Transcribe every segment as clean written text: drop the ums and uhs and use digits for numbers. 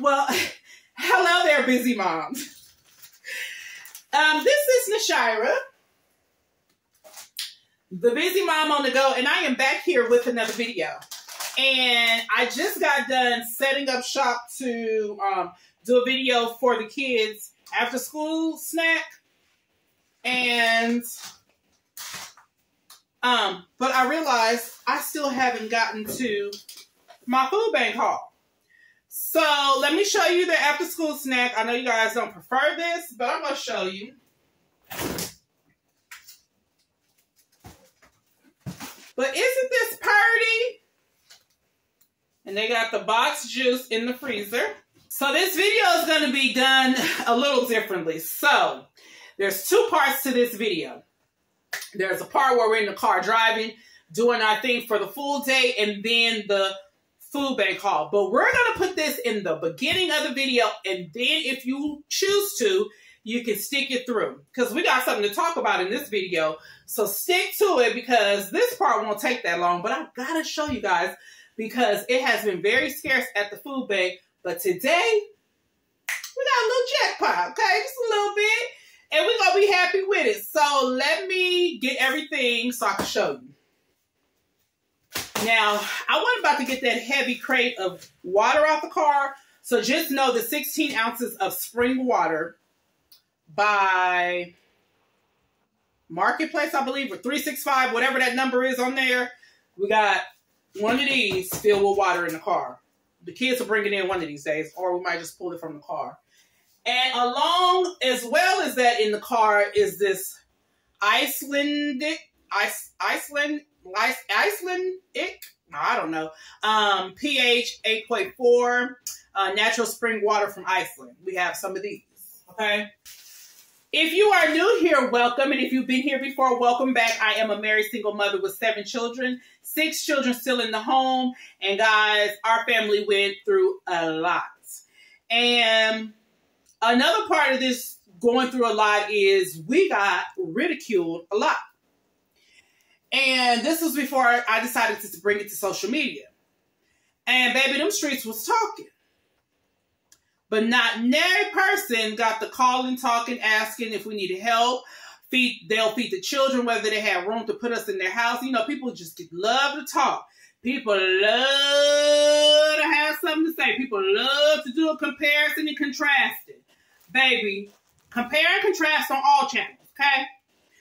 Well, hello there, busy moms. This is Nashira, the busy mom on the go, and I am back here with another video. And I just got done setting up shop to do a video for the kids after school snack. And but I realized I still haven't gotten to my food bank haul. So let me show you the after school snack. I know you guys don't prefer this, but I'm gonna show you. But isn't this purty? And they got the box juice in the freezer. So this video is gonna be done a little differently. So there's two parts to this video. There's a part where we're in the car driving, doing our thing for the full day, and then the food bank haul. But we're going to put this in the beginning of the video, and then if you choose to, you can stick it through, because we got something to talk about in this video. So stick to it, because this part won't take that long, but I've got to show you guys, because it has been very scarce at the food bank. But today, we got a little jackpot, okay? Just a little bit. And we're going to be happy with it. So let me get everything so I can show you. Now, I wasn't about to get that heavy crate of water off the car. So just know the 16 ounces of spring water by Marketplace, I believe, or 365, whatever that number is on there. We got one of these filled with water in the car. The kids will bring it in one of these days, or we might just pull it from the car. And along, as well as that, in the car is this Icelandic pH 8.4 natural spring water from Iceland. We have some of these, okay? If you are new here, welcome. And if you've been here before, welcome back. I am a married single mother with 7 children, 6 children still in the home. And guys, our family went through a lot. And another part of this going through a lot is we got ridiculed a lot. And this was before I decided to bring it to social media. And baby, them streets was talking. But not every person got the calling, talking, asking if we needed help. They'll feed the children, whether they had room to put us in their house. You know, people just love to talk. People love to have something to say. People love to do a comparison and contrasting. Baby, compare and contrast on all channels, okay?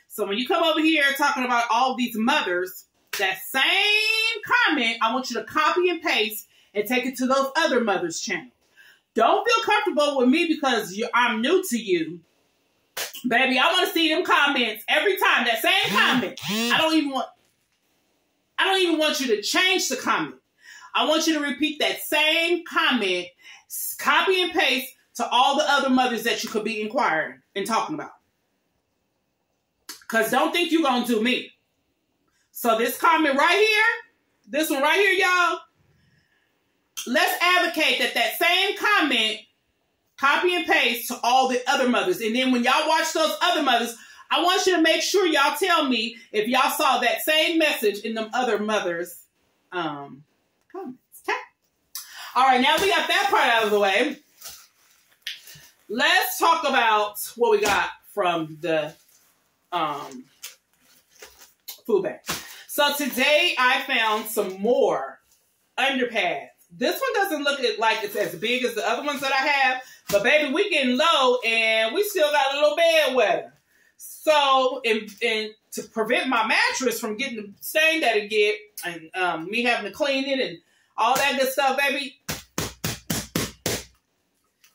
So when you come over here talking about all these mothers, that same comment, I want you to copy and paste and take it to those other mothers' channels. Don't feel comfortable with me because I'm new to you. Baby, I want to see them comments every time, that same comment. I don't even want you to change the comment. I want you to repeat that same comment, copy and paste, to all the other mothers that you could be inquiring and talking about. Because don't think you're going to do me. So this comment right here, this one right here, y'all, let's advocate that same comment, copy and paste to all the other mothers. And then when y'all watch those other mothers, I want you to make sure y'all tell me if y'all saw that same message in them other mothers' comments. Okay. All right, now we got that part out of the way. Let's talk about what we got from the food bank. So today I found some more underpads. This one doesn't look like it's as big as the other ones that I have, but baby, we getting low and we still got a little bad weather. So, and to prevent my mattress from getting the stain that it get, and me having to clean it and all that good stuff, baby,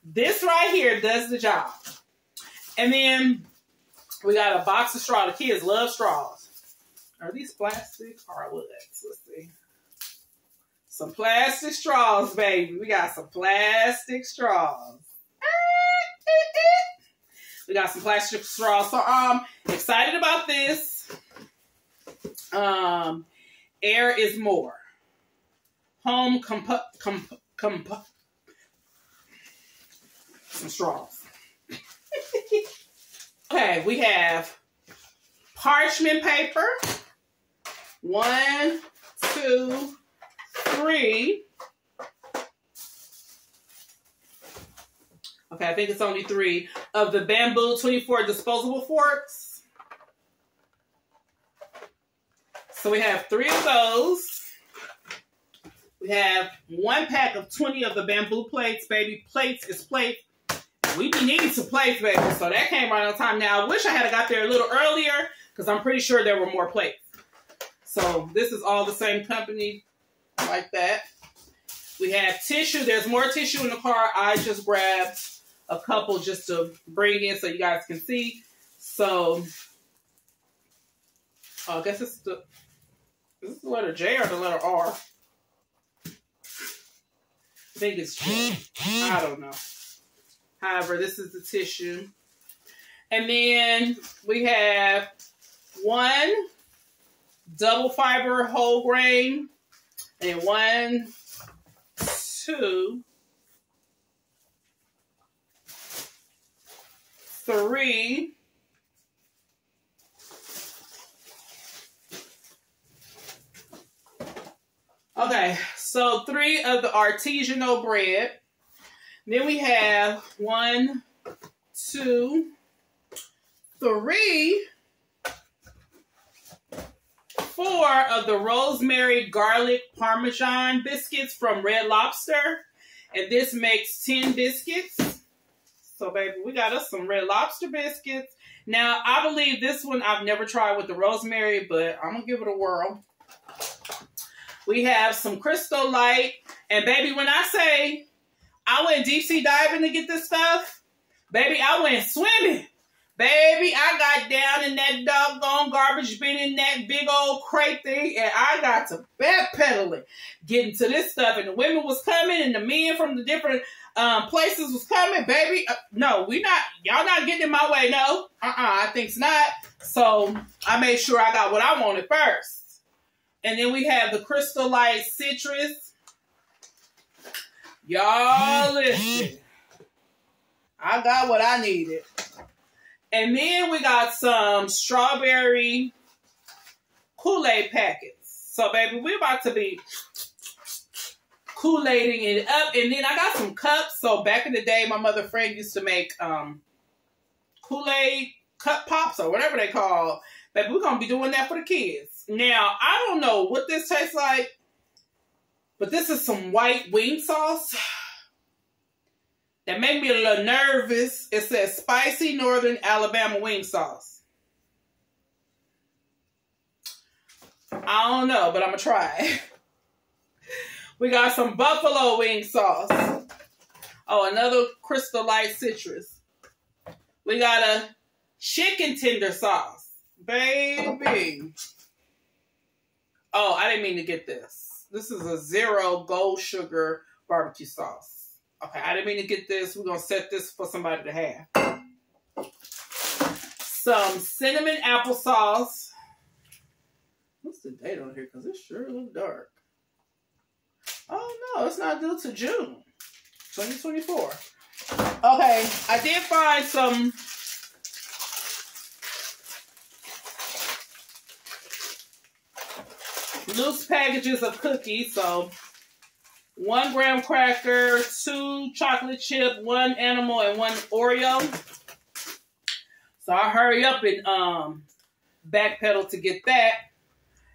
this right here does the job. And then we got a box of straw. The kids love straws. Are these plastic or what? Let's see. Some plastic straws, baby. We got some plastic straws. We got some plastic straws. So I'm excited about this. Air is more. Home some straws. Okay, we have parchment paper. 1, 2, 3. Okay, I think it's only 3 of the bamboo 24 disposable forks. So we have 3 of those. We have 1 pack of 20 of the bamboo plates, baby. Plates is plate. We be needing some plates, baby. So that came right on time. Now, I wish I had got there a little earlier because I'm pretty sure there were more plates. So this is all the same company like that. We have tissue. There's more tissue in the car. I just grabbed a couple just to bring in so you guys can see. So I guess it's the, is this the letter J or the letter R? I think it's J. I don't know. However, this is the tissue. And then we have 1 double fiber whole grain and 3 of the Artesiano bread. Then we have 4 of the rosemary garlic parmesan biscuits from Red Lobster. And this makes 10 biscuits. So, baby, we got us some Red Lobster biscuits. Now, I believe this one I've never tried with the rosemary, but I'm going to give it a whirl. We have some Crystal Light. And, baby, when I say I went deep sea diving to get this stuff, baby, I went swimming. Baby, I got down in that doggone garbage bin in that big old crate thing, and I got to backpedaling, getting to this stuff, and the women was coming, and the men from the different places was coming. Baby, no, we not, y'all not getting in my way, no. I think's not. So I made sure I got what I wanted first. And then we have the Crystal Light Citrus. Y'all listen. I got what I needed. And then we got some strawberry Kool-Aid packets. So, baby, we're about to be Kool-Aiding it up. And then I got some cups. So, back in the day, my mother friend used to make Kool-Aid cup pops or whatever they call. Baby, we're going to be doing that for the kids. Now, I don't know what this tastes like, but this is some white wing sauce. That made me a little nervous. It says spicy Northern Alabama wing sauce. I don't know, but I'm going to try it. We got some buffalo wing sauce. Oh, another Crystal Light citrus. We got a chicken tender sauce. Baby. Oh, I didn't mean to get this. This is a 0 gold sugar barbecue sauce. Okay, I didn't mean to get this. We're going to set this for somebody to have. Some cinnamon applesauce. What's the date on here? Because it sure looks dark. Oh, no. It's not due to June 2024. Okay, I did find some loose packages of cookies, so 1 graham cracker, 2 chocolate chip, 1 animal, and 1 Oreo. So I hurry up and backpedal to get that.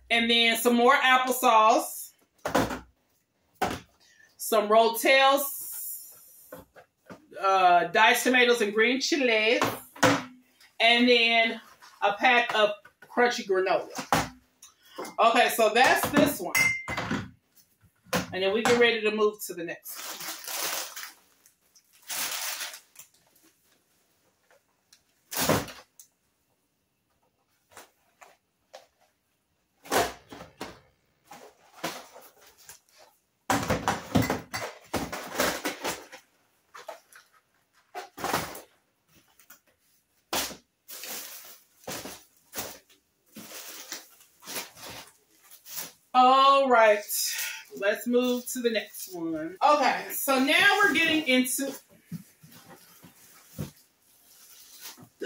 And then some more applesauce. Some Rotel's, diced tomatoes and green chilies. And then a pack of crunchy granola. Okay, so that's this one. And then we get ready to move to the next one. All right. Let's move to the next one. Okay, so now we're getting into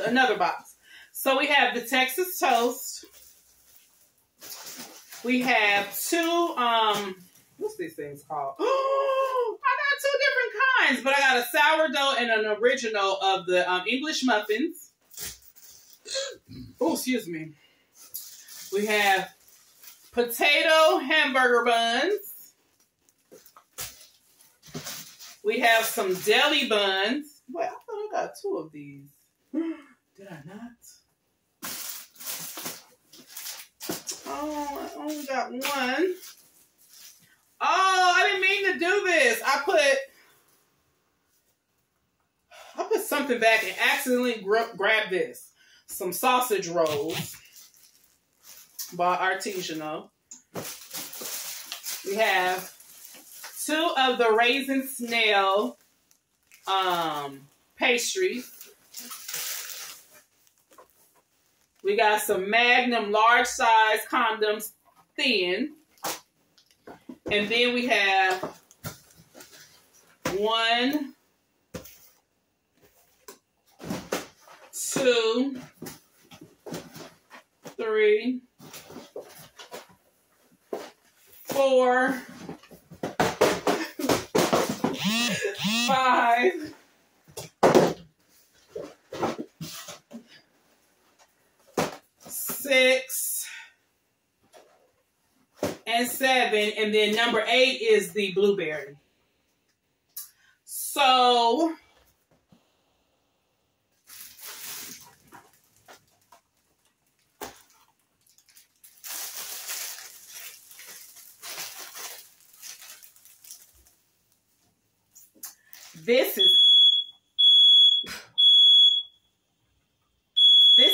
another box. So we have the Texas Toast. We have 2, what's these things called? Oh, I kinds, but I got a sourdough and an original of the English muffins. Oh, excuse me. We have potato hamburger buns. We have some deli buns. Wait, I thought I got two of these. Did I not? Oh, I only got one. Oh, I didn't mean to do this. I put something back and accidentally grabbed this. Some sausage rolls by Artesiano. We have two of the raisin snail pastries. We got some Magnum large size condoms, thin. And then we have one, two, three, four, five, six, and seven, and then number 8 is the blueberry. So this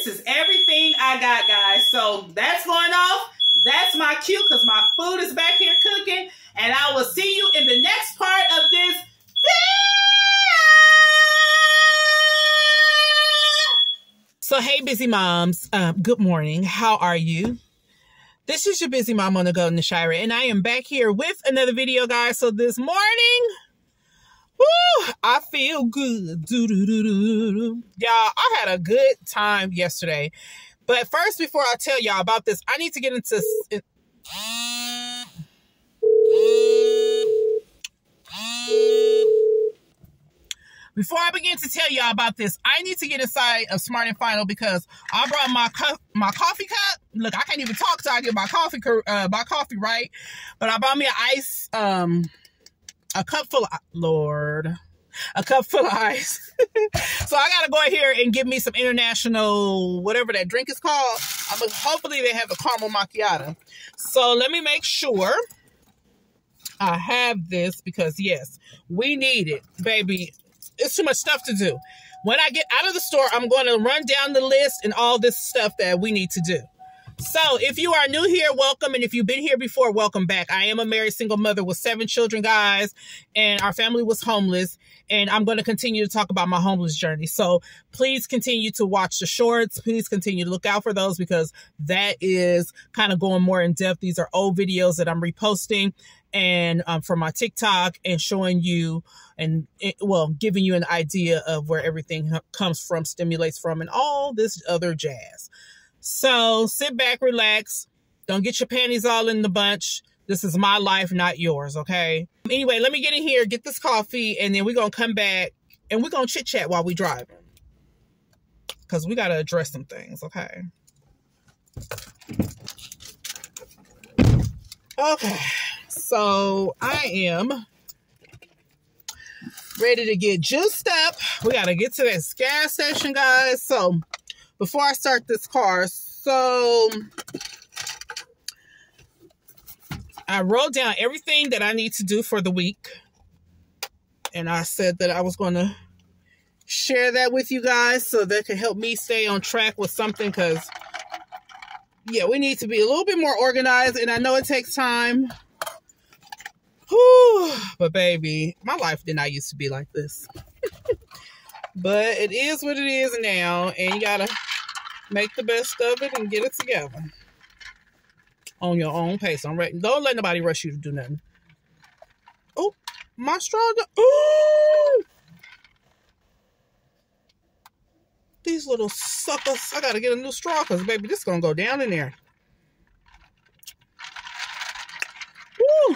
is everything I got, guys. So that's going off. That's my cue because my food is back here cooking. And I will see you in the next part of this video. So hey, busy moms. Good morning. How are you? This is your busy mom on the go, Nashira. And I am back here with another video, guys. So this morning... Woo! I feel good. Y'all, I had a good time yesterday. But first, before I tell y'all about this, I need to get into... Before I begin to tell y'all about this, I need to get inside of Smart and Final because I brought my coffee cup. Look, I can't even talk till I get my coffee right. But I bought me an ice... A cup full of ice. So I gotta go in here and give me some international, whatever that drink is called. Hopefully they have a caramel macchiato. So let me make sure I have this because yes, we need it, baby. It's too much stuff to do. When I get out of the store, I'm gonna run down the list and all this stuff that we need to do. So if you are new here, welcome. And if you've been here before, welcome back. I am a married single mother with 7 children, guys. And our family was homeless. And I'm going to continue to talk about my homeless journey. So please continue to watch the shorts. Please continue to look out for those because that is kind of going more in depth. These are old videos that I'm reposting and from my TikTok and showing you and, well, giving you an idea of where everything comes from, stimulates from, and all this other jazz. So sit back, relax. Don't get your panties all in the bunch. This is my life, not yours, okay? Anyway, let me get in here, get this coffee, and then we're going to come back, and we're going to chit-chat while we're driving. Because we got to address some things, okay? Okay, so I am ready to get juiced up. We got to get to this gas station, guys, so... Before I start this car, so I wrote down everything that I need to do for the week. And I said that I was going to share that with you guys so that could help me stay on track with something. Because, yeah, we need to be a little bit more organized. And I know it takes time. Whew, but, baby, my life did not used to be like this. But it is what it is now. And you got to make the best of it and get it together. On your own pace. Don't let nobody rush you to do nothing. Oh, my straw. Ooh! These little suckers. I got to get a new straw because, baby, this is going to go down in there. Woo!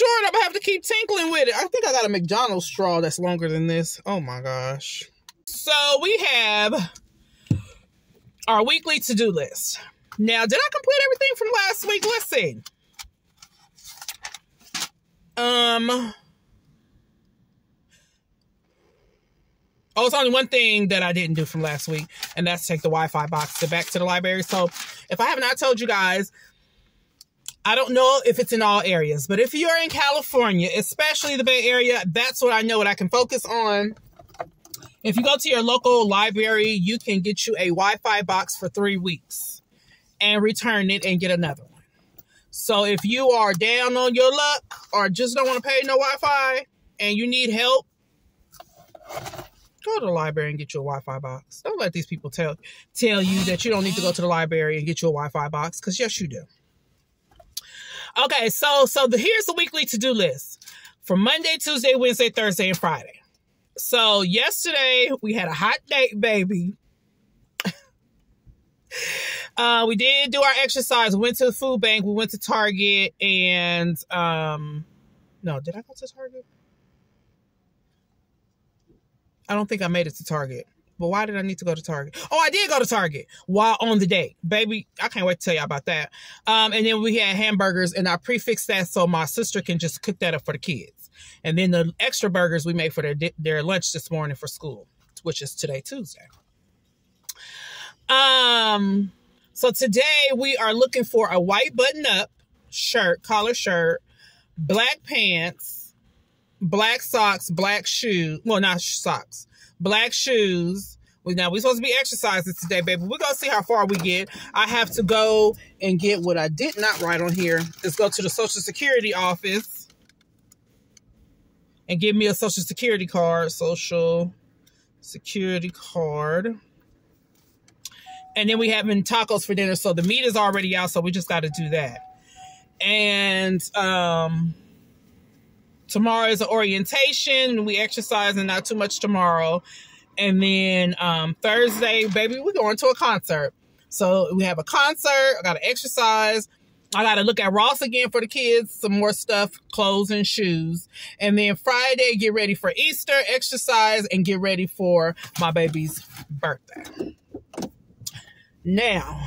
short, I'm gonna have to keep tinkling with it. I think I got a McDonald's straw that's longer than this. Oh my gosh. So we have our weekly to-do list. Now, did I complete everything from last week? Let's see. Oh, it's only one thing that I didn't do from last week, and that's take the Wi-Fi box back to the library. So if I have not told you guys, I don't know if it's in all areas, but if you're in California, especially the Bay Area, that's what I know what I can focus on. If you go to your local library, you can get you a Wi-Fi box for 3 weeks and return it and get another one. So if you are down on your luck or just don't want to pay no Wi-Fi and you need help, go to the library and get you a Wi-Fi box. Don't let these people tell you that you don't need to go to the library and get you a Wi-Fi box, because yes, you do. Okay, so here's the weekly to-do list for Monday, Tuesday, Wednesday, Thursday, and Friday. So yesterday, we had a hot date, baby. We did do our exercise. We went to the food bank. We went to Target and... no, did I go to Target? I don't think I made it to Target. But why did I need to go to Target? Oh, I did go to Target while on the date. Baby, I can't wait to tell you about that. And then we had hamburgers, and I prefixed that so my sister can just cook that up for the kids. And then the extra burgers we made for their lunch this morning for school, which is today, Tuesday. So today we are looking for a white button-up shirt, collar shirt, black pants, black socks, black shoes. Well, not socks. Black shoes. Now, we're supposed to be exercising today, baby. We're going to see how far we get. I have to go and get what I did not write on here. Let's go to the Social Security office and give me a Social Security card. Social Security card. And then we're having tacos for dinner. So the meat is already out, so we just got to do that. And, tomorrow is an orientation. We exercising, not too much tomorrow. And then Thursday, baby, we're going to a concert. So we have a concert. I got to exercise. I got to look at Ross again for the kids, some more stuff, clothes and shoes. And then Friday, get ready for Easter, exercise, and get ready for my baby's birthday. Now,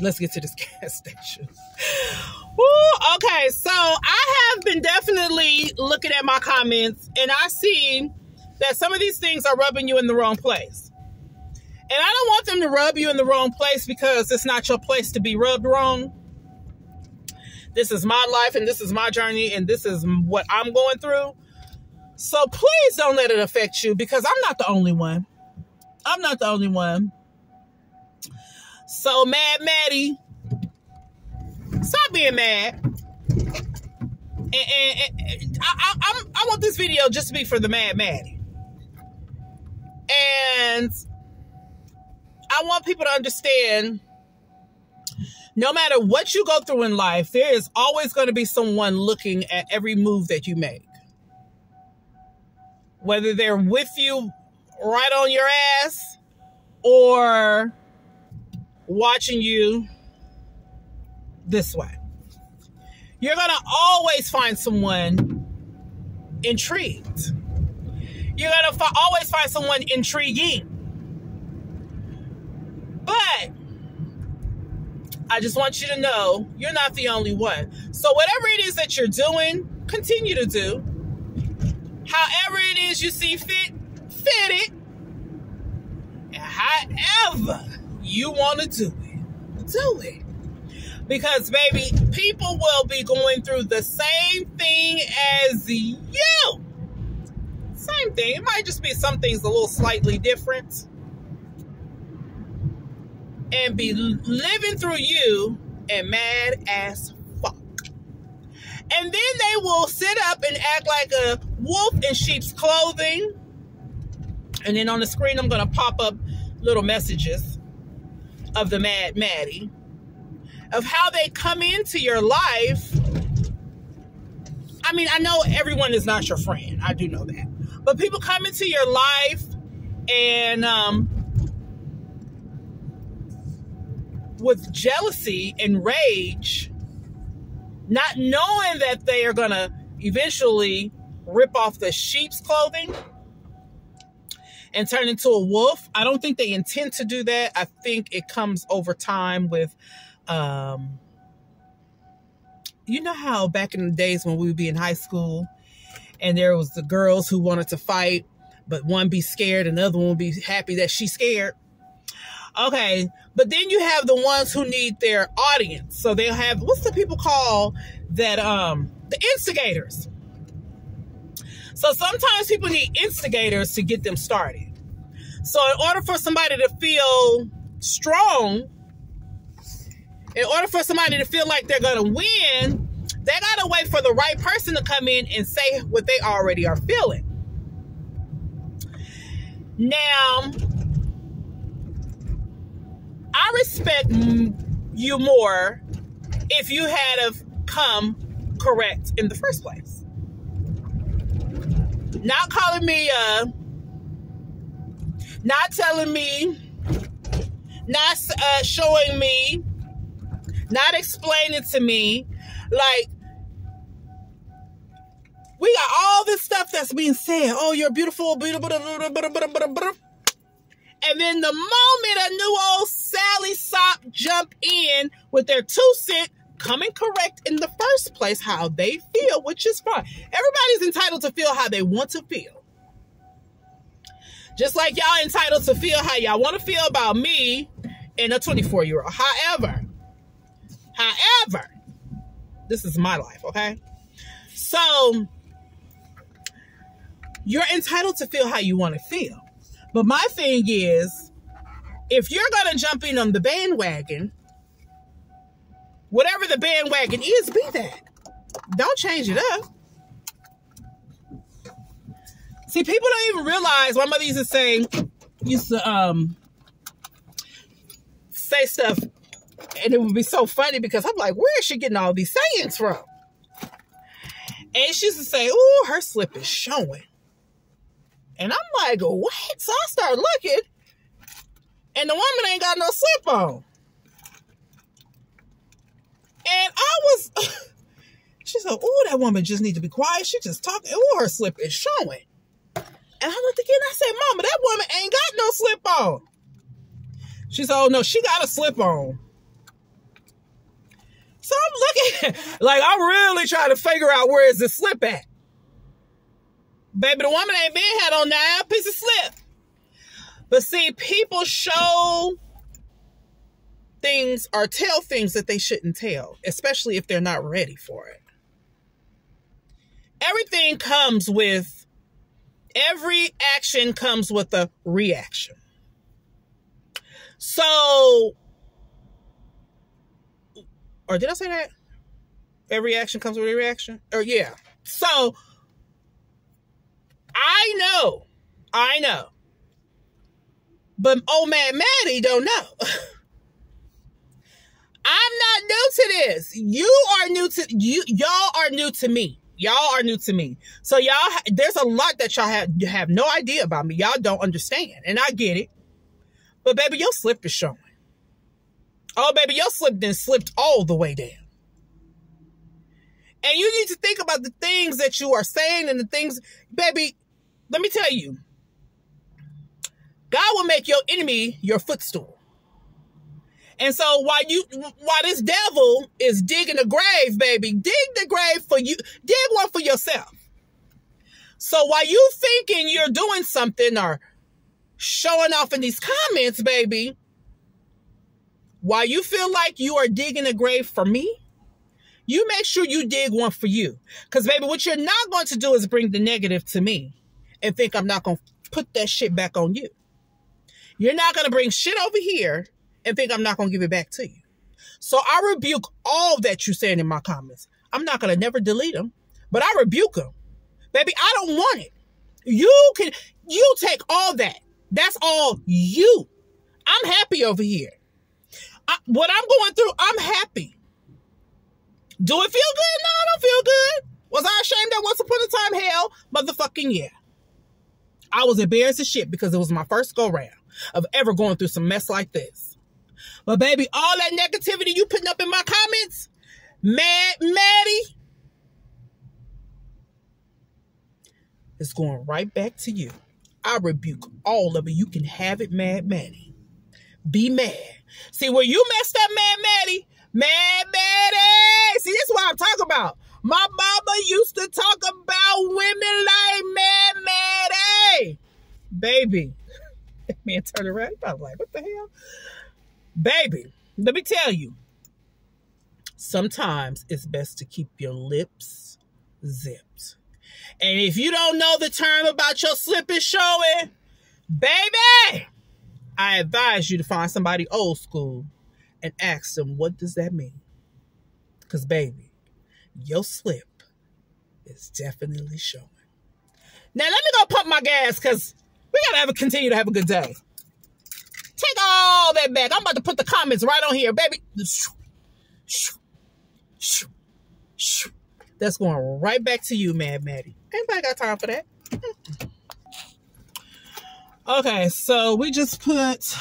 let's get to this gas station. Ooh, okay, so I have been definitely looking at my comments, and I see that some of these things are rubbing you in the wrong place. And I don't want them to rub you in the wrong place, because it's not your place to be rubbed wrong. This is my life, and this is my journey, and this is what I'm going through. So please don't let it affect you, because I'm not the only one. I'm not the only one. So Mad Maddie, stop being mad. And I want this video just to be for the Mad Maddie. And I want people to understand, no matter what you go through in life, there is always going to be someone looking at every move that you make. Whether they're with you right on your ass or watching you this way. You're going to always find someone intrigued. You're going to always find someone intriguing. But I just want you to know you're not the only one. So whatever it is that you're doing, continue to do. However it is you see fit, fit it. And however you want to do it, do it. Because, baby, people will be going through the same thing as you. Same thing. It might just be some things a little slightly different. And be living through you and mad as fuck. And then they will sit up and act like a wolf in sheep's clothing. And then on the screen, I'm going to pop up little messages of the Mad Maddie, of how they come into your life. I mean, I know everyone is not your friend. I do know that. But people come into your life and with jealousy and rage not knowing that they are going to eventually rip off the sheep's clothing and turn into a wolf. I don't think they intend to do that. I think it comes over time with, you know how back in the days when we would be in high school and there was the girls who wanted to fight, but one be scared and the other one would be happy that she's scared. Okay, but then you have the ones who need their audience. So they'll have, what's the people call that, the instigators. So sometimes people need instigators to get them started. So in order for somebody to feel strong, in order for somebody to feel like they're going to win, they got to wait for the right person to come in and say what they already are feeling. Now, I respect you more if you had have come correct in the first place. Not calling me, not telling me, not showing me, not explaining to me, like, we got all this stuff that's being said. Oh, you're beautiful, beautiful, beautiful, beautiful, beautiful. And then the moment a new old Sally Sop jump in with their 2 cent, coming correct in the first place, how they feel, which is fine. Everybody's entitled to feel how they want to feel. Just like y'all entitled to feel how y'all want to feel about me and a 24-year-old. However, this is my life, okay? So, you're entitled to feel how you want to feel. But my thing is, if you're going to jump in on the bandwagon, whatever the bandwagon is, be that. Don't change it up. See, people don't even realize, my mother used to say, say stuff, and it would be so funny because I'm like, where is she getting all these sayings from? And she used to say, ooh, her slip is showing. And I'm like, what? So I start looking, and the woman ain't got no slip on. And I was, she said, oh, that woman just need to be quiet. She just talking. Oh, her slip is showing. And I looked again. I said, Mama, that woman ain't got no slip on. She said, oh, no, she got a slip on. So I'm looking, like, I'm really trying to figure out where is the slip at. Baby, the woman ain't been had on that piece of slip. But see, people show things or tell things that they shouldn't tell, especially if they're not ready for it. Everything comes with, every action comes with a reaction. So, or did I say that? Every action comes with a reaction? Or yeah. So, I know. But old man Maddie don't know. I'm not new to this. Y'all are new to me. Y'all are new to me. So there's a lot that y'all have no idea about me. Y'all don't understand. And I get it. But baby, your slip is showing. Oh, baby, your slip then slipped all the way down. And you need to think about the things that you are saying and the things, baby, let me tell you. God will make your enemy your footstool. And so while this devil is digging a grave, baby, dig the grave for you, dig one for yourself. So while you thinking you're doing something or showing off in these comments, baby, while you feel like you are digging a grave for me, you make sure you dig one for you. Because baby, what you're not going to do is bring the negative to me and think I'm not going to put that shit back on you. You're not going to bring shit over here and think I'm not going to give it back to you. So I rebuke all that you're saying in my comments. I'm not going to never delete them, but I rebuke them. Baby, I don't want it. You take all that. That's all you. I'm happy over here. What I'm going through, I'm happy. Do it feel good? No, I don't feel good. Was I ashamed that once upon a time? Hell, motherfucking yeah. I was embarrassed as shit because it was my first go round of ever going through some mess like this. But baby, all that negativity you putting up in my comments, Maddie. It's going right back to you. I rebuke all of it. You can have it, Mad Maddie. Be mad. See, where you messed up, Mad Maddie. Mad Maddie. See, this is what I'm talking about. My mama used to talk about women like Mad Maddie. Baby. That man turned around. He probably like, what the hell? Baby, let me tell you. Sometimes it's best to keep your lips zipped. And if you don't know the term about your slip is showing, baby, I advise you to find somebody old school and ask them, what does that mean? Because, baby, your slip is definitely showing. Now, let me go pump my gas because we got to continue to have a good day. Take all that back. I'm about to put the comments right on here, baby. That's going right back to you, Mad Maddie. Anybody got time for that? Okay, so we just put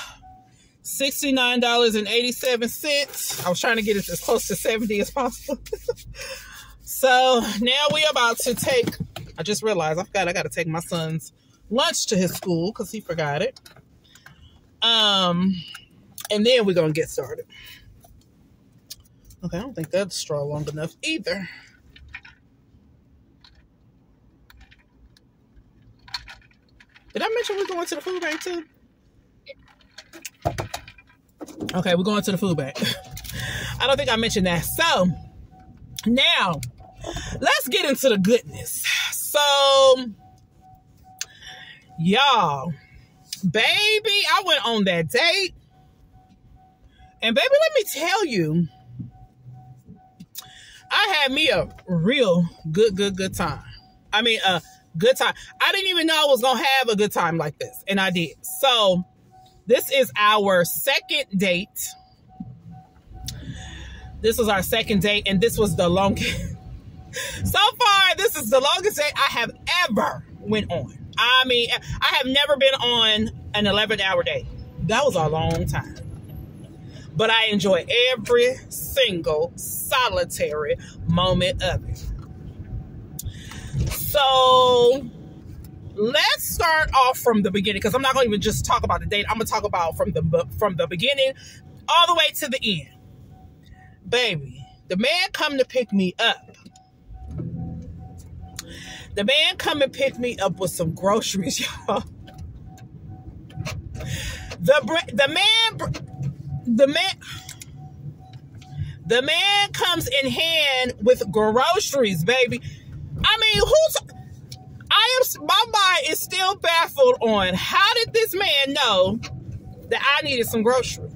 $69.87. I was trying to get it as close to 70 as possible. So now we're about to take, I just realized I forgot I got to take my son's lunch to his school because he forgot it. And then we're going to get started. Okay, I don't think that's straw long enough either. Did I mention we're going to the food bank too? Okay, we're going to the food bank. I don't think I mentioned that. So, now, let's get into the goodness. So, y'all, baby, I went on that date. And baby, let me tell you, I had me a real good time. I mean, a good time. I didn't even know I was going to have a good time like this. And I did. So this is our second date. This was our second date. And this was the longest. So far, this is the longest date I have ever went on. I mean, I have never been on an 11-hour date. That was a long time. But I enjoy every single solitary moment of it. So let's start off from the beginning, because I'm not going to even just talk about the date. I'm going to talk about from the beginning all the way to the end. Baby, the man come to pick me up. The man come and pick me up with some groceries, y'all. The man comes in hand with groceries, baby. I mean, my mind is still baffled on how did this man know that I needed some groceries?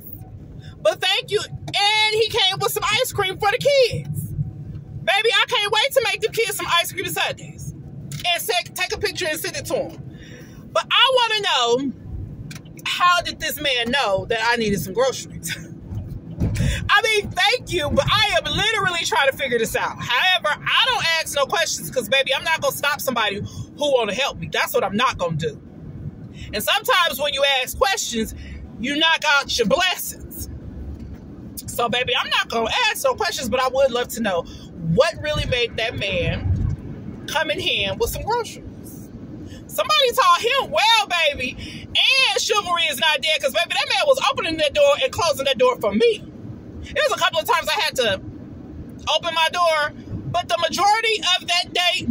But thank you. And he came with some ice cream for the kids. Baby, I can't wait to make the kids some ice cream Sundays and take a picture and send it to them. But I want to know, how did this man know that I needed some groceries? I mean, thank you, but I am literally trying to figure this out. However, I don't ask no questions because, baby, I'm not going to stop somebody who want to help me. That's what I'm not going to do. And sometimes when you ask questions, you knock out your blessings. So, baby, I'm not going to ask no questions, but I would love to know what really made that man come in hand with some groceries. Somebody taught him well, baby. And chivalry is not dead because, baby, that man was opening that door and closing that door for me. There was a couple of times I had to open my door, but the majority of that day,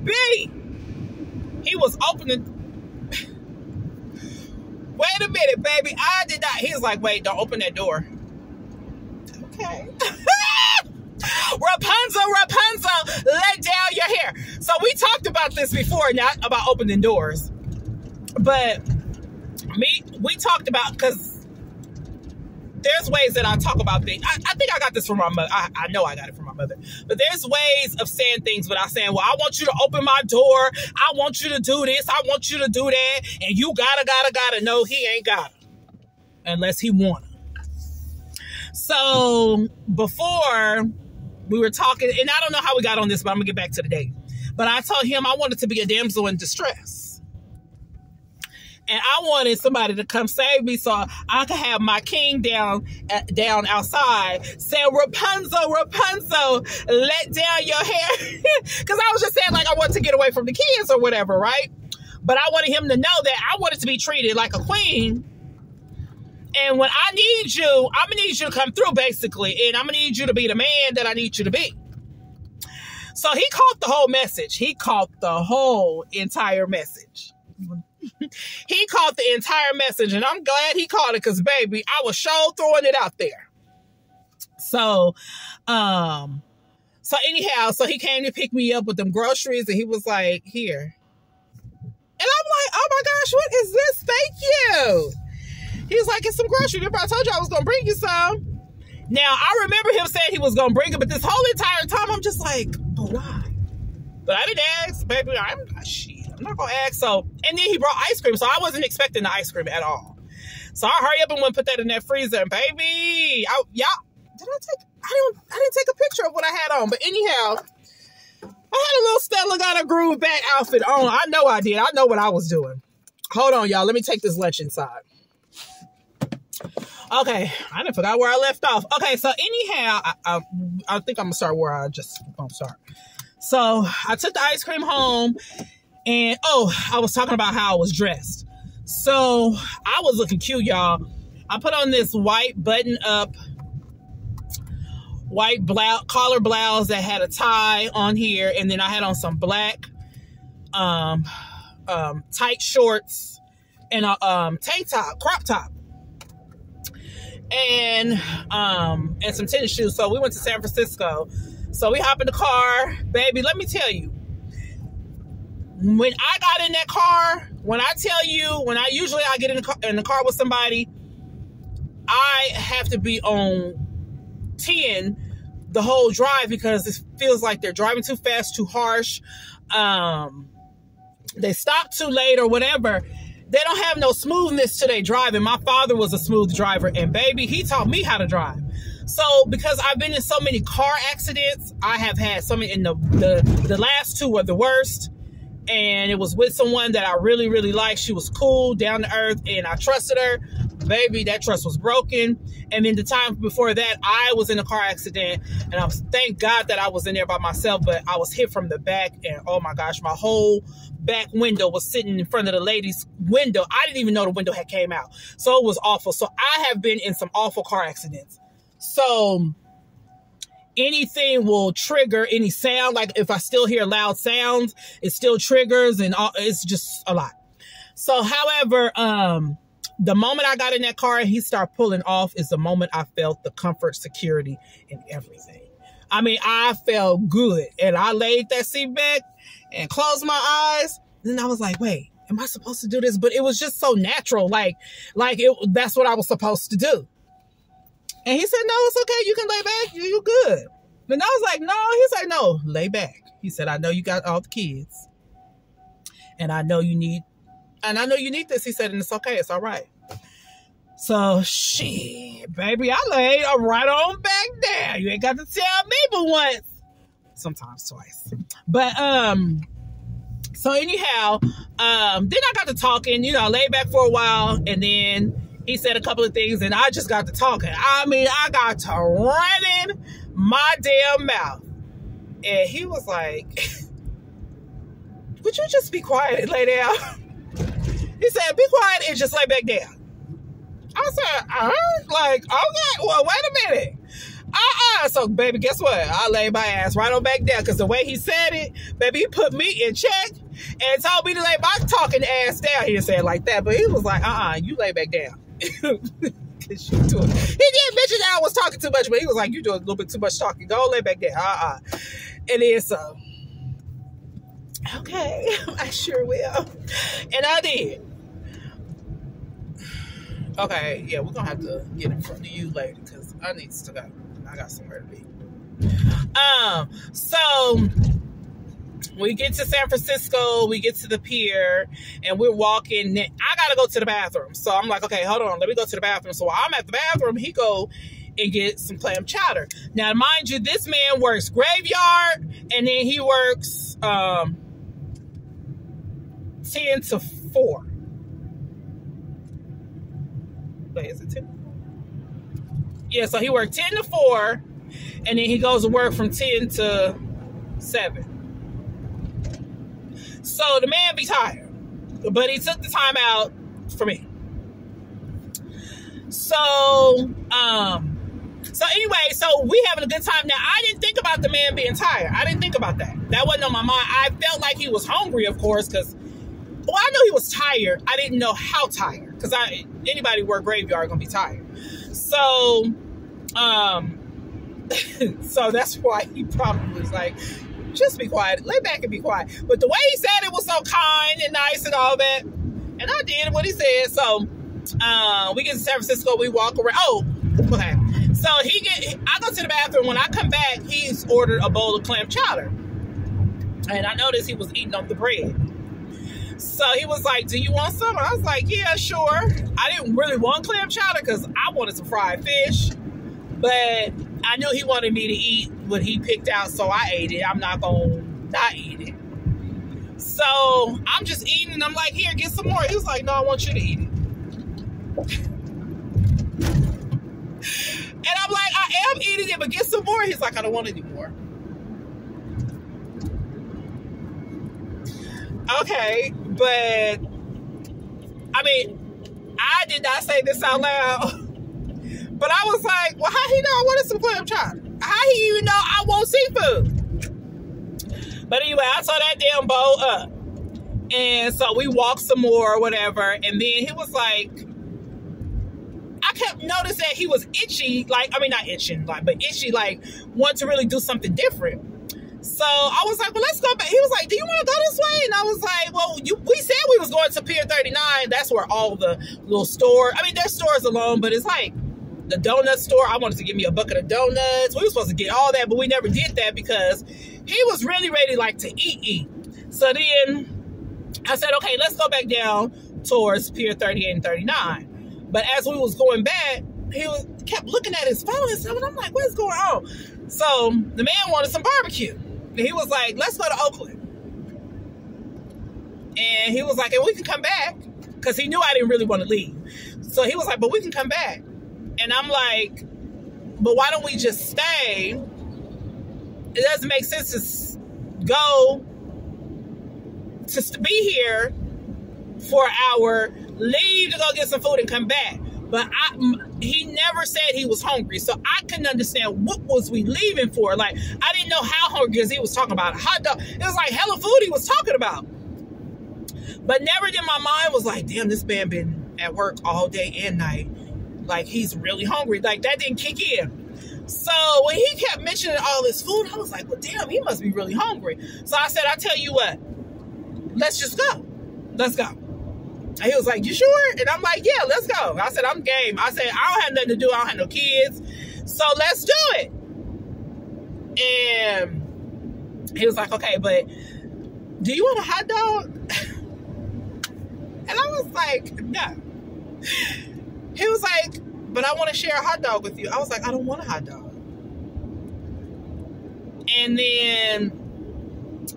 baby, he was opening. Wait a minute, baby. I did not. He was like, wait, don't open that door. Okay. Rapunzel, Rapunzel, let down your hair. So we talked about this before, not about opening doors. But we talked about, because there's ways that I talk about things. I think I got this from my mother. I know I got it from my mother. But there's ways of saying things without saying, well, I want you to open my door. I want you to do this. I want you to do that. And you gotta. No, he ain't gotta. Unless he wanna. So before, we were talking, and I don't know how we got on this, but I'm going to get back to the date. But I told him I wanted to be a damsel in distress. and I wanted somebody to come save me so I could have my king down outside saying, "Rapunzel, Rapunzel, let down your hair." Because I was just saying, like, I wanted to get away from the kids or whatever, right? But I wanted him to know that I wanted to be treated like a queen. And when I need you, I'm going to need you to come through, basically. And I'm going to need you to be the man that I need you to be. So he caught the whole message. He caught the whole entire message. He caught the entire message. And I'm glad he caught it because, baby, I was sure throwing it out there. So, so he came to pick me up with them groceries. And he was like, "Here." And I'm like, "Oh, my gosh, what is this? Thank you." He's like, "It's some groceries. Remember I told you I was going to bring you some?" Now, I remember him saying he was going to bring it, but this whole entire time, I'm just like, but why? But I didn't ask, baby. I'm not going to ask. So, and then he brought ice cream, so I wasn't expecting the ice cream at all. So I hurry up and went and put that in that freezer, and baby, I didn't take a picture of what I had on, but anyhow, I had a little Stella Got a Groove Back outfit on. I know I did. I know what I was doing. Hold on, y'all. Let me take this lunch inside. Okay, I done forgot where I left off. Okay, so anyhow, I think I'm gonna start where I just start. So I took the ice cream home, and I was talking about how I was dressed. So I was looking cute, y'all. I put on this white button-up, white collar blouse that had a tie on here, and then I had on some black tight shorts and a tank top, crop top. And some tennis shoes. So we went to San Francisco. So we hop in the car. Baby, let me tell you, when I got in that car, when I tell you, when I usually get in the car with somebody, I have to be on 10 the whole drive because it feels like they're driving too fast, too harsh. They stop too late or whatever. They don't have no smoothness to their driving. My father was a smooth driver, and baby, he taught me how to drive. So because I've been in so many car accidents, I have had so many, and the last two were the worst. And it was with someone that I really, really liked. She was cool, down to earth, and I trusted her. Baby, that trust was broken. And then the time before that, I was in a car accident, and I was, thank God that I was in there by myself, but I was hit from the back, and oh my gosh, my whole back window was sitting in front of the lady's window. I didn't even know the window had came out. So it was awful. So I have been in some awful car accidents. So anything will trigger any sound. Like if I still hear loud sounds, it still triggers, and all, it's just a lot. So however, the moment I got in that car and he started pulling off is the moment I felt the comfort, security, and everything. I mean, I felt good. And I laid that seat back and closed my eyes. And then I was like, wait, am I supposed to do this? But it was just so natural. That's what I was supposed to do. And he said, no, it's okay. You can lay back. You're good. And I was like, no. He's like, no, lay back. He said, I know you got all the kids. And I know you need this, he said, and it's okay, it's all right. So, shit, baby, I laid right on back down. You ain't got to tell me but once. Sometimes twice. But, so anyhow, then I got to talking, you know, I laid back for a while, and then he said a couple of things, and I just got to talking. I mean, I got to running my damn mouth. And he was like, would you just be quiet and lay down? He said, be quiet and just lay back down. I said, I heard, like, okay, well, wait a minute. So, baby, guess what? I laid my ass right on back down because the way he said it, baby, he put me in check and told me to lay my talking ass down. He didn't say it like that, but he was like, you lay back down. Cause you doing... He did mention that I was talking too much, but he was like, you doing a little bit too much talking. Go lay back down. And then so, okay, I sure will. And I did. Okay, yeah, we're gonna have to get in front of you later because I need to go. I got somewhere to be. So we get to San Francisco, we get to the pier, and we're walking. I gotta go to the bathroom, so I'm like, okay, hold on, let me go to the bathroom. So while I'm at the bathroom, he go and get some clam chowder. Now, mind you, this man works graveyard, and then he works 10 to 4. Wait, is it 10? Yeah, so he worked 10 to 4, and then he goes to work from 10 to 7. So the man be tired, but he took the time out for me. So, so we having a good time. Now, I didn't think about the man being tired. I didn't think about that. That wasn't on my mind. I felt like he was hungry, of course, because, well, I know he was tired. I didn't know how tired, because anybody who work graveyard going to be tired. So, so that's why he probably was like, just be quiet. Lay back and be quiet. But the way he said it was so kind and nice and all that, and I did what he said. So, we get to San Francisco, we walk around. Oh, okay. So I go to the bathroom. When I come back, he's ordered a bowl of clam chowder. And I noticed he was eating up the bread. So he was like, do you want some? I was like, yeah, sure. I didn't really want clam chowder because I wanted some fried fish. But I knew he wanted me to eat what he picked out, so I ate it. I'm not going to not eat it. So I'm just eating, and I'm like, here, get some more. He was like, no, I want you to eat it. And I'm like, I am eating it, but get some more. He's like, I don't want any more. Okay, but I mean, I did not say this out loud, but I was like, well, how he know I wanted some clam chowder? How he even know I want seafood? But anyway, I saw that damn bowl up. And so we walked some more or whatever. And then he was like, I kept noticing that he was itchy. Like, I mean, not itching, like, but itchy, like, want to really do something different. So I was like, well, let's go back. He was like, do you want to go this way? And I was like, well, we said we was going to Pier 39. That's where all the little stores, I mean, there's stores alone, but it's like the donut store. I wanted to give me a bucket of donuts. We were supposed to get all that, but we never did that because he was really ready, like, to eat. So then I said, okay, let's go back down towards Pier 38 and 39. But as we was going back, he kept looking at his phone and stuff, and I'm like, what's going on? So the man wanted some barbecue. And he was like, let's go to Oakland. And he was like, and we can come back, because he knew I didn't really want to leave. So he was like, but we can come back. And I'm like, but why don't we just stay? It doesn't make sense to go to be here for an hour, leave to go get some food and come back. But he never said he was hungry, so I couldn't understand what was we leaving for. Like, I didn't know how hungry, because he was talking about a hot dog. It was like hella food he was talking about. But never did my mind was like, damn, this man been at work all day and night. Like, he's really hungry. Like, that didn't kick in. So when he kept mentioning all this food, I was like, well, damn, he must be really hungry. So I said, I tell you what, let's just go. Let's go. And he was like, you sure? And I'm like, yeah, let's go. I said, I'm game. I said, I don't have nothing to do. I don't have no kids. So let's do it. And he was like, okay, but do you want a hot dog? And I was like, no. He was like, but I want to share a hot dog with you. I was like, I don't want a hot dog. And then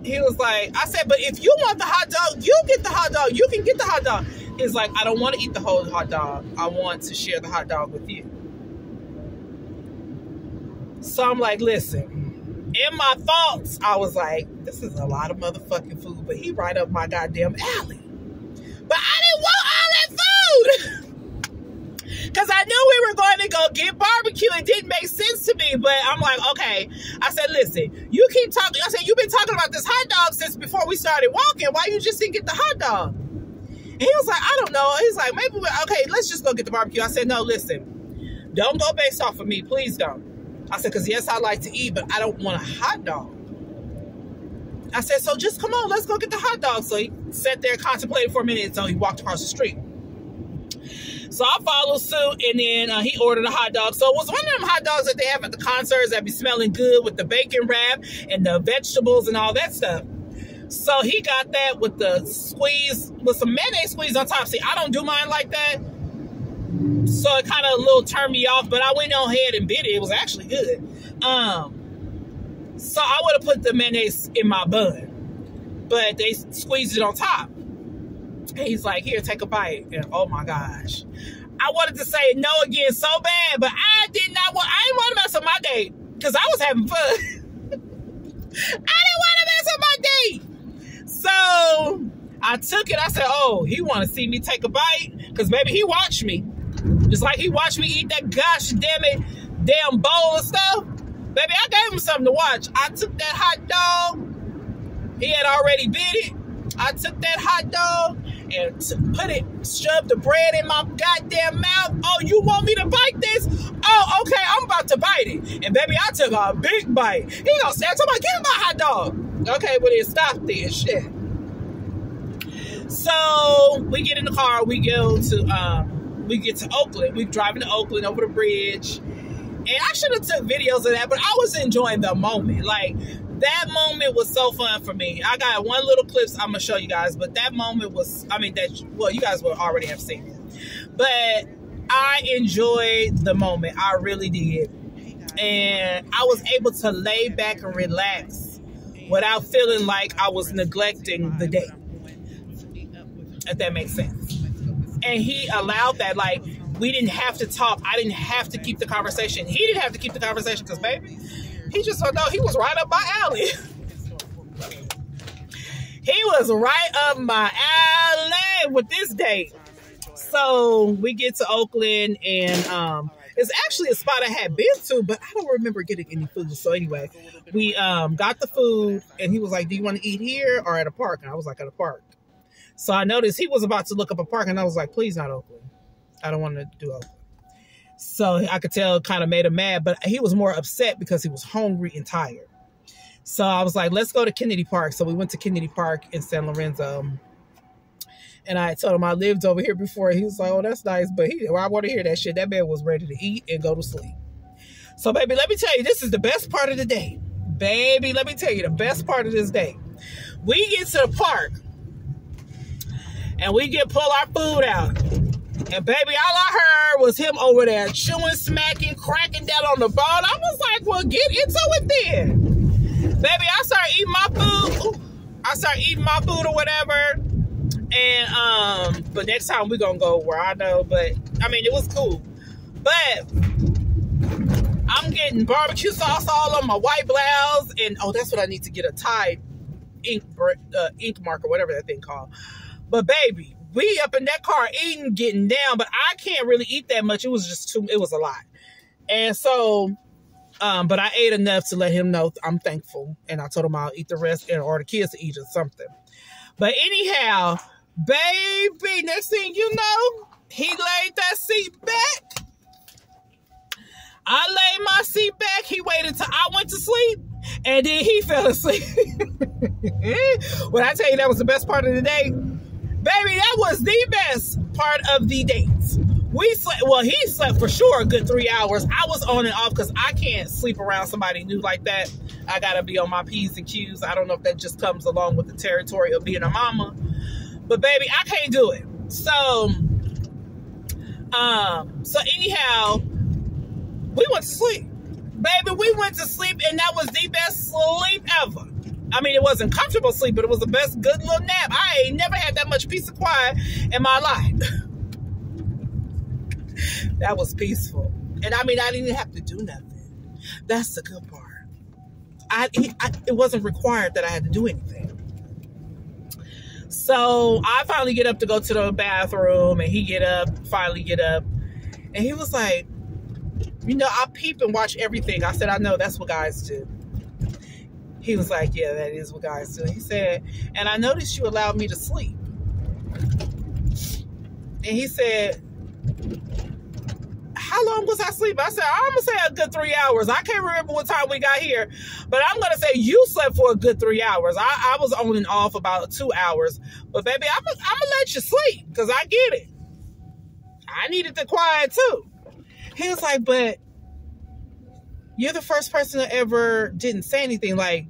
he was like, I said, but if you want the hot dog, you get the hot dog. You can get the hot dog. He's like, I don't want to eat the whole hot dog. I want to share the hot dog with you. So I'm like, listen, in my thoughts, I was like, this is a lot of motherfucking food, but he right up my goddamn alley. But I didn't want all that food. Because I knew we were going to go get barbecue. It didn't make sense to me, but I'm like, okay. I said, listen, you keep talking. I said, you've been talking about this hot dog since before we started walking. Why you just didn't get the hot dog? And he was like, I don't know. He's like, maybe, okay, let's just go get the barbecue. I said, no, listen, don't go based off of me. Please don't. I said, because yes, I like to eat, but I don't want a hot dog. I said, so just come on, let's go get the hot dog. So he sat there, contemplated for a minute, so he walked across the street. So I followed suit, and then he ordered a hot dog. So it was one of them hot dogs that they have at the concerts that be smelling good with the bacon wrap and the vegetables and all that stuff. So he got that with the squeeze, with some mayonnaise squeeze on top. See, I don't do mine like that. So it kind of a little turned me off, but I went on ahead and bit it. It was actually good. So I would have put the mayonnaise in my bun, but they squeezed it on top. He's like, here, take a bite. And oh my gosh, I wanted to say no again so bad, but I did not want, I didn't want to mess up my date because I was having fun. I didn't want to mess up my date. So I took it. I said, oh, he want to see me take a bite because maybe he watched me. Just like he watched me eat that gosh damn it, damn bowl and stuff. Baby, I gave him something to watch. I took that hot dog. He had already bit it. I took that hot dog and put it, shoved the bread in my goddamn mouth. Oh, you want me to bite this? Oh, okay, I'm about to bite it. And baby, I took a big bite. He gonna say, I'm like, give me my hot dog. Okay, well then stop there, shit. So we get in the car, we go to, we get to Oakland. We're driving to Oakland over the bridge. And I should have took videos of that, but I was enjoying the moment. Like, that moment was so fun for me. I got one little clip I'm going to show you guys, but that moment was, I mean, that, well, you guys will already have seen it. But I enjoyed the moment. I really did. And I was able to lay back and relax without feeling like I was neglecting the day. If that makes sense. And he allowed that, like, we didn't have to talk. I didn't have to keep the conversation. He didn't have to keep the conversation because, baby, he just thought, no, he was right up my alley. He was right up my alley with this date. So we get to Oakland, and it's actually a spot I had been to, but I don't remember getting any food. So anyway, we got the food, and he was like, do you want to eat here or at a park? And I was like, at a park. So I noticed he was about to look up a park, and I was like, please not Oakland. I don't want to do Oakland. So I could tell it kind of made him mad, but he was more upset because he was hungry and tired. So I was like, let's go to Kennedy Park. So we went to Kennedy Park in San Lorenzo. And I told him I lived over here before. He was like, oh, that's nice. But he, well, I want to hear that shit. That man was ready to eat and go to sleep. So, baby, let me tell you, this is the best part of the day. Baby, let me tell you, the best part of this day. We get to the park. And we get pull our food out. And baby, all I heard was him over there chewing, smacking, cracking down on the bone. I was like, well, get into it then. Baby, I started eating my food. Ooh, I started eating my food or whatever. And, but next time we're going to go where I know. But, I mean, it was cool. But I'm getting barbecue sauce all on my white blouse. And, oh, that's what I need to get, a Tide ink marker, whatever that thing called. But, baby, we up in that car eating, getting down, but I can't really eat that much. It was just too, it was a lot. And so, but I ate enough to let him know I'm thankful. And I told him I'll eat the rest and or the kids to eat or something. But anyhow, baby, next thing you know, he laid that seat back. I laid my seat back. He waited till I went to sleep. And then he fell asleep. When I tell you that was the best part of the day, baby, that was the best part of the dates. We slept, well, he slept for sure a good 3 hours. I was on and off because I can't sleep around somebody new like that. I got to be on my P's and Q's. I don't know if that just comes along with the territory of being a mama. But, baby, I can't do it. So, anyhow, we went to sleep. Baby, we went to sleep, and that was the best sleep ever. I mean, it wasn't comfortable sleep, but it was the best good little nap. I ain't never had that much peace and quiet in my life. That was peaceful. And I mean, I didn't have to do nothing. That's the good part. It wasn't required that I had to do anything. So I finally get up to go to the bathroom, and he finally get up. And he was like, you know, I peep and watch everything. I said, I know, that's what guys do. He was like, yeah, that is what guys do. He said, and I noticed you allowed me to sleep. And he said, how long was I sleeping? I said, I'm going to say a good 3 hours. I can't remember what time we got here, but I'm going to say you slept for a good 3 hours. I was on and off about 2 hours, but baby, I'm going to let you sleep because I get it. I needed the quiet too. He was like, but you're the first person that ever didn't say anything. Like,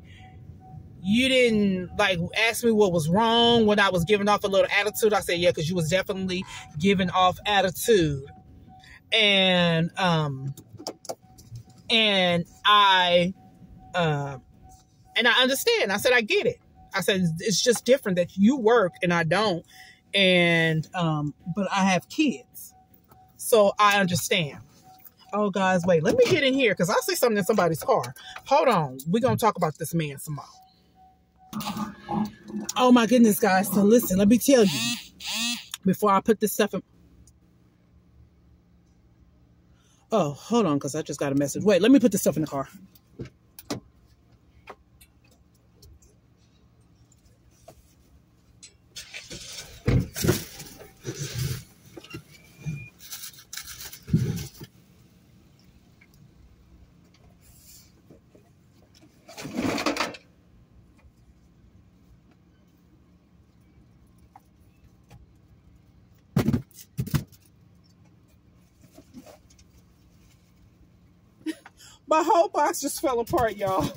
you didn't, like, ask me what was wrong when I was giving off a little attitude. I said, yeah, because you was definitely giving off attitude. And I understand. I said, I get it. I said, it's just different that you work and I don't. And, but I have kids. So I understand. Oh, guys, wait. Let me get in here because I see something in somebody's car. Hold on. We're going to talk about this man some more. Oh, my goodness, guys. So, listen, let me tell you. Before I put this stuff in... Oh, hold on, because I just got a message. Wait, let me put this stuff in the car. My whole box just fell apart, y'all.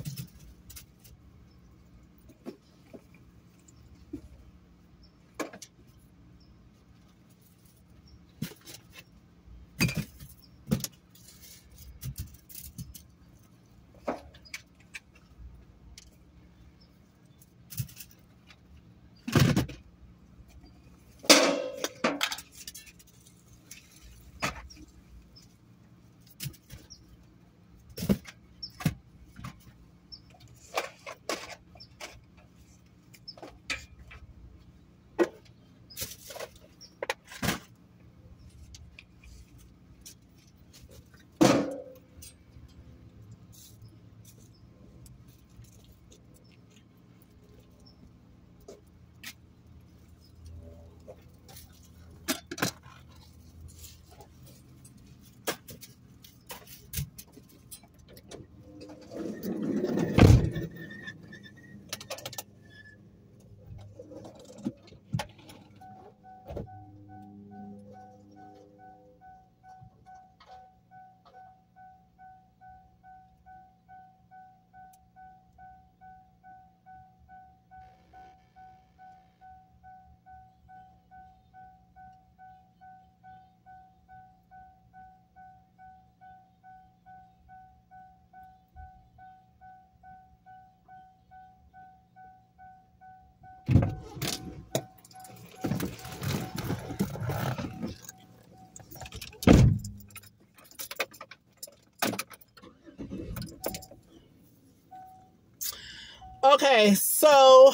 Okay, so,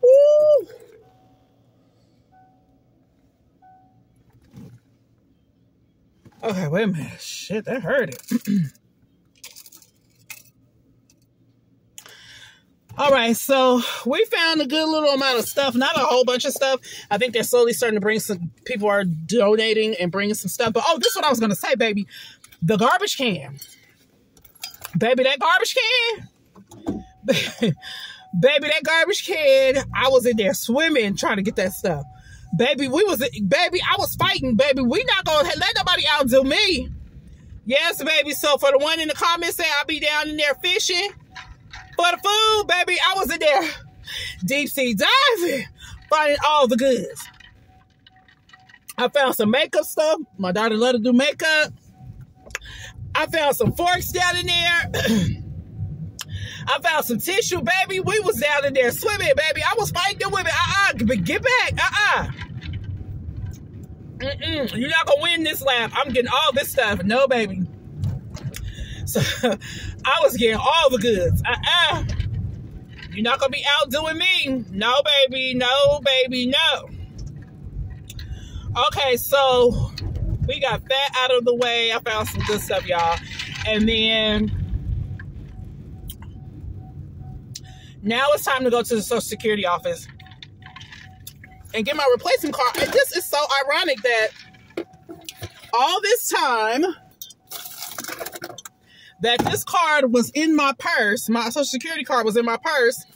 woo. Okay, wait a minute. Shit, that hurt it. All right, so we found a good little amount of stuff, not a whole bunch of stuff. I think they're slowly starting to bring some, people are donating and bringing some stuff. But, oh, this is what I was going to say, baby. The garbage can. Baby, that garbage can. Baby, that garbage can, I was in there swimming trying to get that stuff. Baby, I was fighting, baby. We not gonna let nobody outdo me. Yes, baby. So for the one in the comments saying I'll be down in there fishing for the food, baby, I was in there deep sea diving, finding all the goods. I found some makeup stuff. My daughter loved to do makeup. I found some forks down in there. I found some tissue, baby. We was down in there swimming, baby. I was fighting the women. Get back. You're not going to win this lap. I'm getting all this stuff. No, baby. So, I was getting all the goods. You're not going to be outdoing me. No, baby. No, baby. No. Okay, so we got that out of the way. I found some good stuff, y'all. And then... now it's time to go to the Social Security office and get my replacement card. And this is so ironic that all this time that this card was in my purse, my Social Security card was in my purse,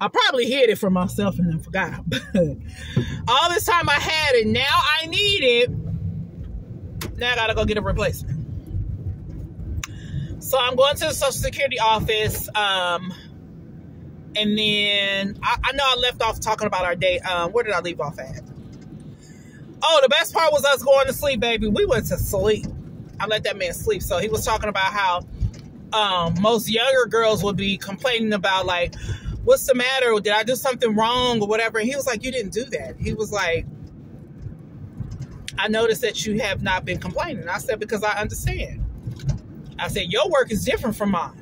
I probably hid it from myself and then forgot. All this time I had it. Now I need it. Now I gotta go get a replacement. So I'm going to the Social Security office. And then, I know I left off talking about our day. Where did I leave off at? Oh, the best part was us going to sleep, baby. We went to sleep. I let that man sleep. So he was talking about how most younger girls would be complaining about, like, what's the matter? Did I do something wrong or whatever? And he was like, you didn't do that. He was like, I noticed that you have not been complaining. I said, because I understand. I said, your work is different from mine.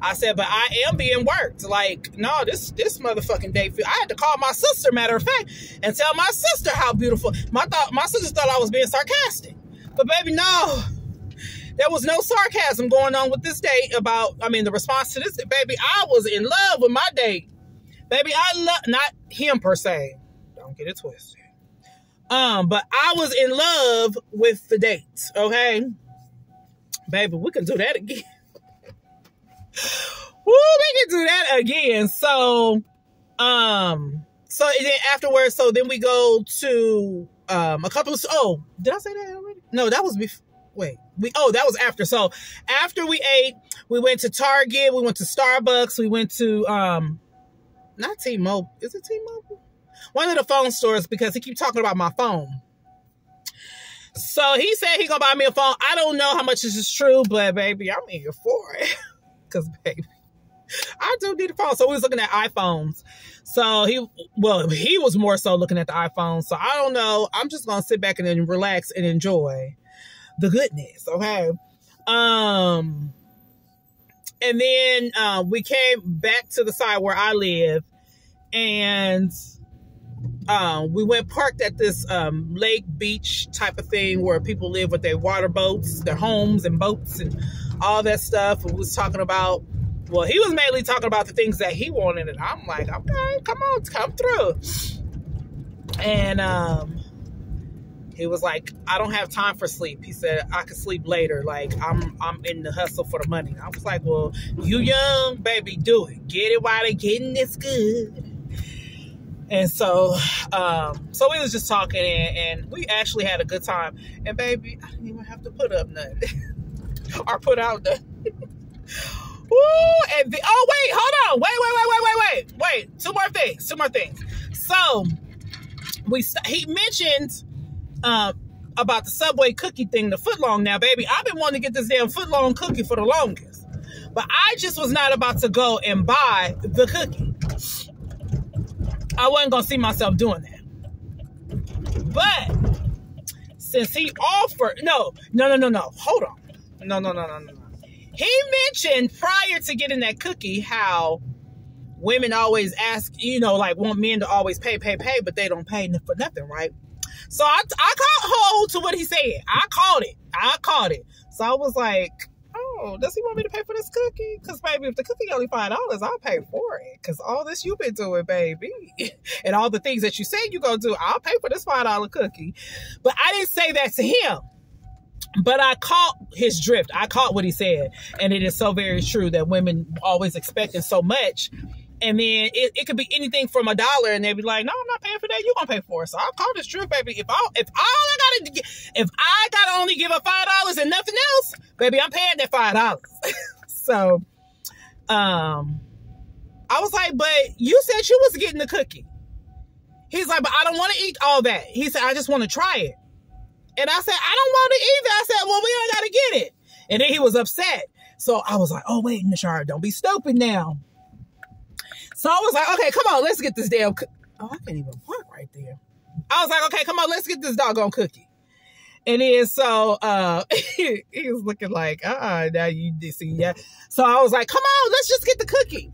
I said, but I am being worked. Like, no, this motherfucking day. I had to call my sister, matter of fact, and tell my sister how beautiful. My sister thought I was being sarcastic. But baby, no. There was no sarcasm going on with this date about, I mean, the response to this. Baby, I was in love with my date. Baby, I love, not him per se. Don't get it twisted. But I was in love with the date, okay? Baby, we can do that again. Woo, we can do that again. So, and then afterwards, so then we go to, a couple of, oh, did I say that already? No, that was before. Wait, that was after. So after we ate, we went to Target, we went to Starbucks, we went to, not T-Mobile, is it T-Mobile? One of the phone stores, because he keep talking about my phone. So he said he gonna buy me a phone. I don't know how much this is true, but baby, I'm in here for it. Cause baby, I do need a phone. So we was looking at iPhones. So he was more so looking at the iPhones. So I don't know. I'm just gonna sit back and then relax and enjoy the goodness, okay? And then we came back to the side where I live, and we went parked at this lake beach type of thing where people live with their water boats, their homes and boats and all that stuff. And we was talking about, well, he was mainly talking about the things that he wanted, and I'm like, okay, come on, come through. And he was like, I don't have time for sleep. He said, I could sleep later. Like, I'm in the hustle for the money. I was like, well, you young, baby, do it. Get it while they're getting this good. And so, we was just talking, and we actually had a good time. And baby, I didn't even have to put up nothing. Or put out nothing. Ooh, and oh, wait, hold on. Wait. Two more things. So, he mentioned about the Subway cookie thing, the footlong. Now, baby, I've been wanting to get this damn footlong cookie for the longest, but I just was not about to go and buy the cookie. I wasn't going to see myself doing that. But since he offered, no. Hold on. No. He mentioned prior to getting that cookie how women always ask, like want men to always pay, but they don't pay for nothing, right? So I caught hold to what he said. I caught it. So I was like, oh, does he want me to pay for this cookie? Because, baby, if the cookie only $5, I'll pay for it. Because all this you've been doing, baby, and all the things that you said you're going to do, I'll pay for this $5 cookie. But I didn't say that to him. But I caught his drift. I caught what he said. And it is so very true that women always expecting so much. And then it could be anything from $1, and they'd be like, "No, I'm not paying for that. You gonna pay for it." So I'll call this true, baby. If I gotta only give up $5 and nothing else, baby, I'm paying that $5. So, I was like, "But you said you was getting the cookie." He's like, "But I don't want to eat all that." He said, "I just want to try it." And I said, "I don't want it either." I said, "Well, we ain't gotta get it." And then he was upset. So I was like, "Oh wait, Nashira, don't be stupid now." So I was like, okay, come on, let's get this damn cookie. Oh, I can't even park right there. I was like, okay, come on, let's get this doggone cookie. And then so he was looking like, now you see, yeah. So I was like, come on, let's just get the cookie.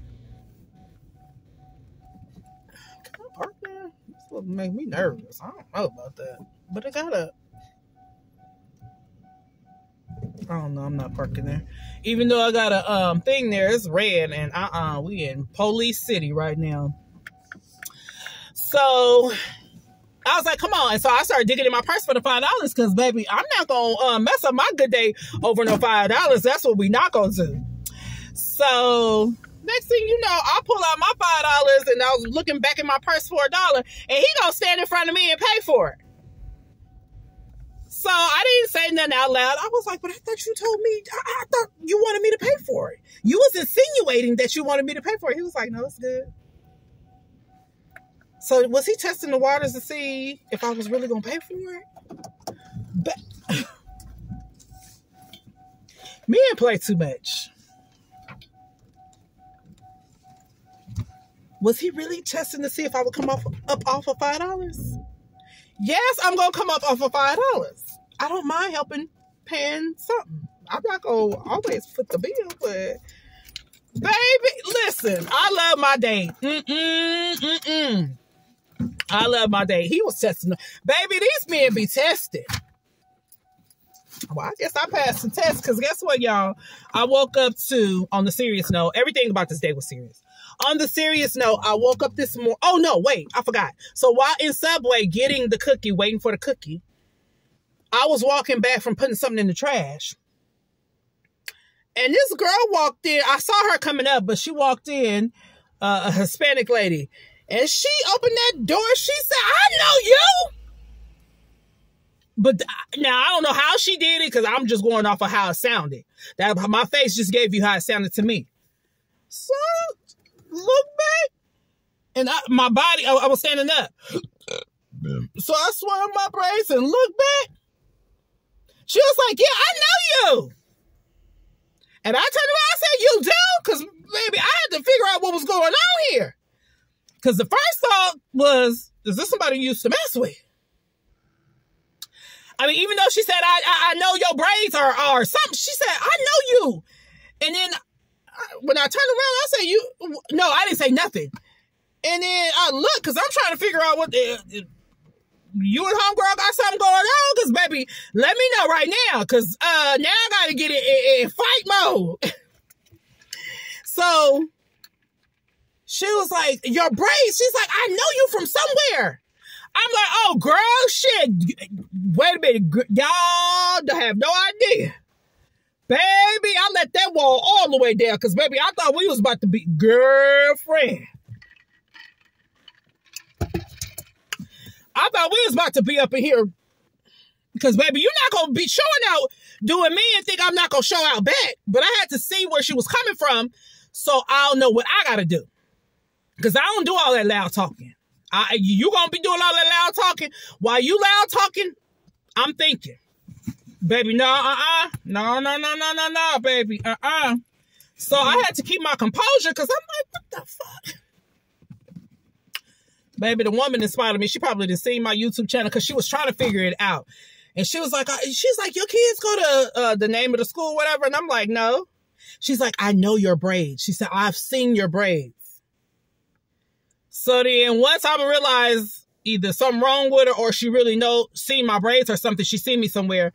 Can I park there? This will make me nervous. I don't know about that. But I don't know. I'm not parking there. Even though I got a thing there. It's red, and we in Police City right now. So I was like, come on. And so I started digging in my purse for the $5 because, baby, I'm not going to mess up my good day over no $5. That's what we not going to do. So next thing you know, I pull out my $5, and I was looking back in my purse for $1, and he going to stand in front of me and pay for it. So I didn't say nothing out loud. I was like, but I thought you told me, I thought you wanted me to pay for it. You was insinuating that you wanted me to pay for it. He was like, no, it's good. So was he testing the waters to see if I was really going to pay for it? But men play too much. Was he really testing to see if I would come up off of $5? Yes, I'm going to come up for $5. I don't mind helping paying something. I'm not going to always foot the bill, but... Baby, listen, I love my date. I love my date. He was testing. Baby, these men be tested. Well, I guess I passed the test because guess what, y'all? I woke up to, on the serious note, everything about this day was serious. On the serious note, I woke up this morning. Oh, no, wait, I forgot. So while in Subway getting the cookie, waiting for the cookie, I was walking back from putting something in the trash. And this girl walked in. I saw her coming up, but she walked in, a Hispanic lady. And she opened that door. She said, I know you. But now, I don't know how she did it because I'm just going off of how it sounded. That my face just gave you how it sounded to me. So, look back. And I was standing up. So I swung my braids and looked back. She was like, yeah, I know you. And I turned around and said, you do? Because, baby, I had to figure out what was going on here. Because the first thought was, is this somebody you used to mess with? I mean, even though she said, I know your braids are something, she said, I know you. And then when I turned around, I said, you, no, I didn't say nothing. And then I looked, because I'm trying to figure out what the... You and homegirl got something going on? Because, baby, let me know right now. Because now I got to get in fight mode. So, she was like, your braids. She's like, I know you from somewhere. I'm like, oh, girl, shit. Wait a minute. Y'all have no idea. Baby, I let that wall all the way down. Because, baby, I thought we was about to be girlfriend. I thought we was about to be up in here because, baby, you're not going to be showing out doing me and think I'm not going to show out back. But I had to see where she was coming from so I'll know what I got to do because I don't do all that loud talking. You're going to be doing all that loud talking. While you loud talking, I'm thinking. Baby, no, no, baby, So I had to keep my composure because I'm like, what the fuck? Baby, the woman inspired me. She probably didn't see my YouTube channel because she was trying to figure it out. And she was like, your kids go to the name of the school, whatever. And I'm like, no. She's like, I know your braids. She said, I've seen your braids. So then once I realized either something wrong with her or she really seen my braids or something. She seen me somewhere.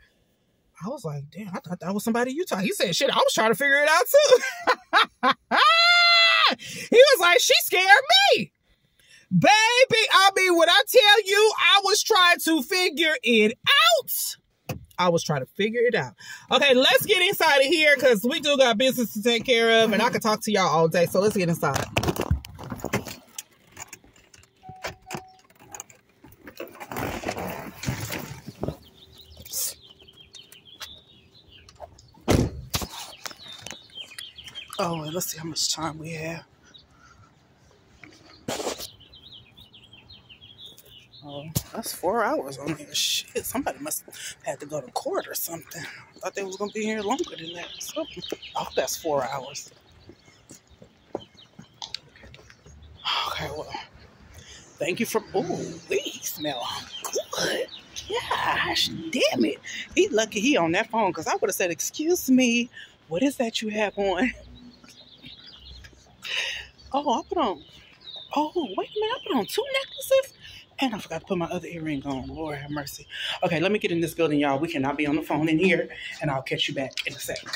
I was like, damn, I thought that was somebody you talking. He said, shit, I was trying to figure it out too. He was like, she scared me. Baby, I mean, when I tell you, I was trying to figure it out. Okay, let's get inside of here because we do got business to take care of and I could talk to y'all all day. So let's get inside. Oh, let's see how much time we have. Oh, that's 4 hours on here. Shit, somebody must have had to go to court or something. I thought they was going to be here longer than that. So, oh, that's 4 hours. Okay, well, thank you for... Ooh, these smell good. Gosh, damn it. He lucky he on that phone because I would have said, excuse me, what is that you have on? Oh, I put on... Oh, wait a minute, I put on 2 necklaces? And I forgot to put my other earring on. Lord have mercy. Okay, let me get in this building, y'all. We cannot be on the phone in here. And I'll catch you back in a second.